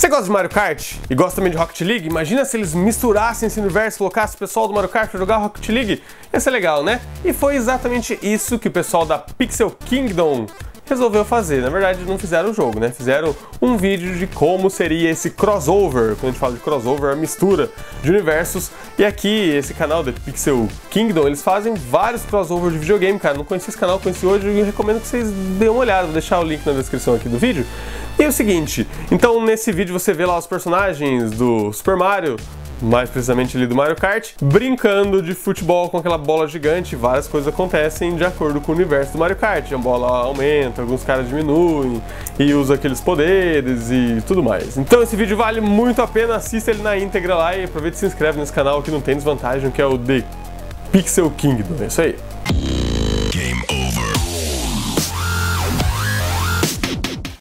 Você gosta de Mario Kart e gosta também de Rocket League? Imagina se eles misturassem esse universo, colocassem o pessoal do Mario Kart para jogar Rocket League. Ia ser legal, né? E foi exatamente isso que o pessoal da Pixel Kingdom resolveu fazer. Na verdade, não fizeram o jogo, né? Fizeram um vídeo de como seria esse crossover. Quando a gente fala de crossover, é a mistura de universos. E aqui, esse canal da Pixel Kingdom, eles fazem vários crossovers de videogame, cara. Não conheci esse canal, conheci hoje e recomendo que vocês dêem uma olhada. Vou deixar o link na descrição aqui do vídeo. E é o seguinte, então nesse vídeo você vê lá os personagens do Super Mario, mais precisamente ali do Mario Kart, brincando de futebol com aquela bola gigante. Várias coisas acontecem de acordo com o universo do Mario Kart. A bola aumenta, alguns caras diminuem e usa aqueles poderes e tudo mais. Então esse vídeo vale muito a pena, assista ele na íntegra lá e aproveita e se inscreve nesse canal que não tem desvantagem, que é o The Pixel Kingdom, é isso aí.